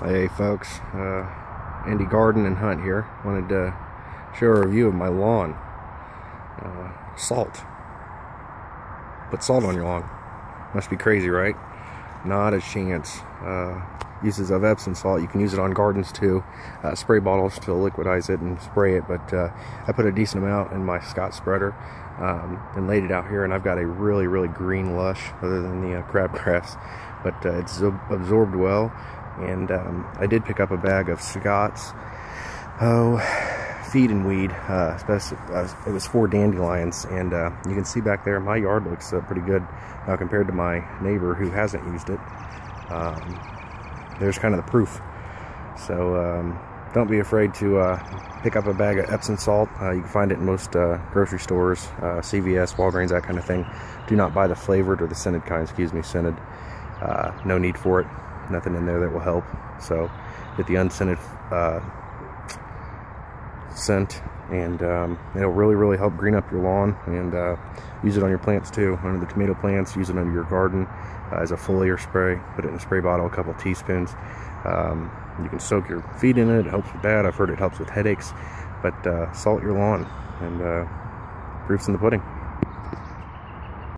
Hey folks, Andy Garden and Hunt here. Wanted to show a review of my lawn. Salt. Put salt on your lawn. Must be crazy, right? Not a chance. Uses of Epsom salt. You can use it on gardens too. Spray bottles to liquidize it and spray it. But I put a decent amount in my Scott spreader and laid it out here. And I've got a really, really green lush other than the crabgrass. But it's absorbed well. And I did pick up a bag of Scott's feed and weed. It was 4 dandelions, and you can see back there my yard looks pretty good now compared to my neighbor who hasn't used it. There's kind of the proof. So don't be afraid to pick up a bag of Epsom salt. You can find it in most grocery stores, CVS, Walgreens, that kind of thing. Do not buy the flavored or the scented kind. Excuse me, scented. No need for it. Nothing in there that will help. So get the unscented scent, and it'll really, really help green up your lawn, and use it on your plants too, under the tomato plants. Use it under your garden as a foliar spray. Put it in a spray bottle, a couple teaspoons. You can soak your feet in it. It helps with that. I've heard it helps with headaches, but salt your lawn, and proof's in the pudding.